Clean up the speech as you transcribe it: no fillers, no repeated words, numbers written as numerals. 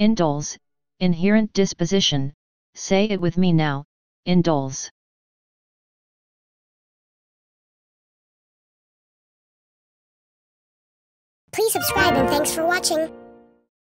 Indoles, inherent disposition, say it with me now, indoles. Please subscribe and thanks for watching.